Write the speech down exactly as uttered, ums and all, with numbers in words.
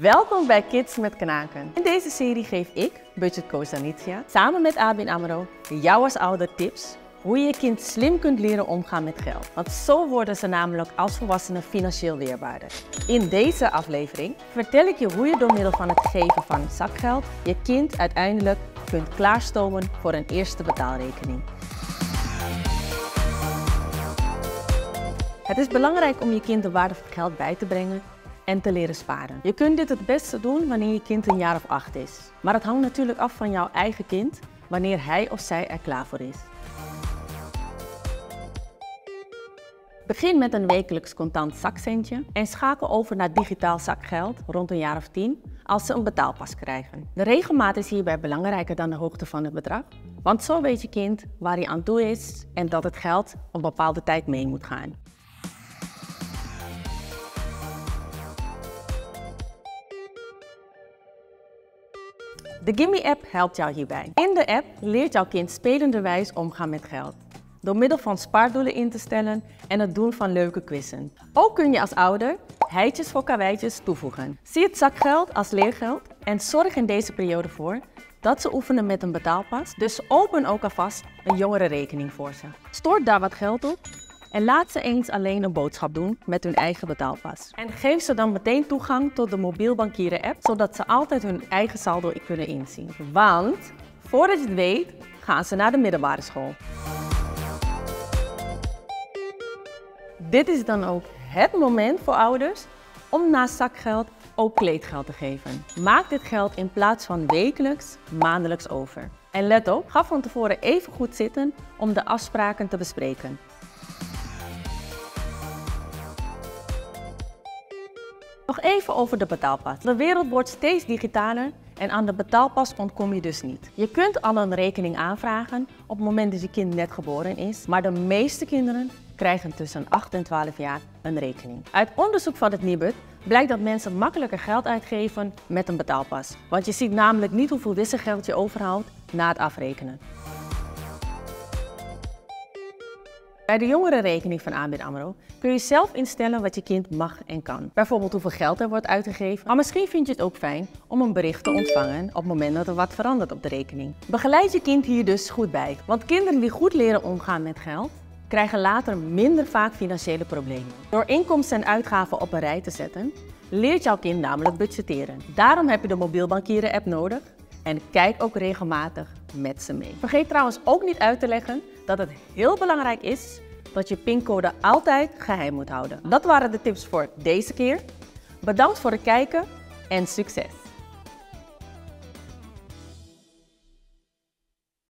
Welkom bij Kids met Knaken. In deze serie geef ik, budgetcoach Danitia, samen met A B N AMRO jou als ouder tips hoe je je kind slim kunt leren omgaan met geld. Want zo worden ze namelijk als volwassenen financieel weerbaarder. In deze aflevering vertel ik je hoe je door middel van het geven van zakgeld je kind uiteindelijk kunt klaarstomen voor een eerste betaalrekening. Het is belangrijk om je kind de waarde van geld bij te brengen en te leren sparen. Je kunt dit het beste doen wanneer je kind een jaar of acht is. Maar het hangt natuurlijk af van jouw eigen kind, wanneer hij of zij er klaar voor is. Begin met een wekelijks contant zakcentje en schakel over naar digitaal zakgeld rond een jaar of tien als ze een betaalpas krijgen. De regelmaat is hierbij belangrijker dan de hoogte van het bedrag, want zo weet je kind waar hij aan toe is en dat het geld op een bepaalde tijd mee moet gaan. De Gimme-app helpt jou hierbij. In de app leert jouw kind spelenderwijs omgaan met geld, door middel van spaardoelen in te stellen en het doen van leuke quizzen. Ook kun je als ouder heitjes voor karweitjes toevoegen. Zie het zakgeld als leergeld en zorg in deze periode voor dat ze oefenen met een betaalpas, dus open ook alvast een jongerenrekening voor ze. Stort daar wat geld op en laat ze eens alleen een boodschap doen met hun eigen betaalpas. En geef ze dan meteen toegang tot de mobiel bankieren app, zodat ze altijd hun eigen saldo kunnen inzien. Want voordat je het weet, gaan ze naar de middelbare school. Dit is dan ook het moment voor ouders om naast zakgeld ook kleedgeld te geven. Maak dit geld in plaats van wekelijks, maandelijks over. En let op, ga van tevoren even goed zitten om de afspraken te bespreken. Nog even over de betaalpas. De wereld wordt steeds digitaler en aan de betaalpas ontkom je dus niet. Je kunt al een rekening aanvragen op het moment dat je kind net geboren is, maar de meeste kinderen krijgen tussen acht en twaalf jaar een rekening. Uit onderzoek van het Nibud blijkt dat mensen makkelijker geld uitgeven met een betaalpas, want je ziet namelijk niet hoeveel wisselgeld je overhoudt na het afrekenen. Bij de jongerenrekening van A B N AMRO kun je zelf instellen wat je kind mag en kan. Bijvoorbeeld hoeveel geld er wordt uitgegeven. Maar misschien vind je het ook fijn om een bericht te ontvangen op het moment dat er wat verandert op de rekening. Begeleid je kind hier dus goed bij. Want kinderen die goed leren omgaan met geld, krijgen later minder vaak financiële problemen. Door inkomsten en uitgaven op een rij te zetten, leert jouw kind namelijk budgetteren. Daarom heb je de mobiel bankieren app nodig en kijk ook regelmatig met ze mee. Vergeet trouwens ook niet uit te leggen dat het heel belangrijk is dat je pincode altijd geheim moet houden. Dat waren de tips voor deze keer. Bedankt voor het kijken en succes!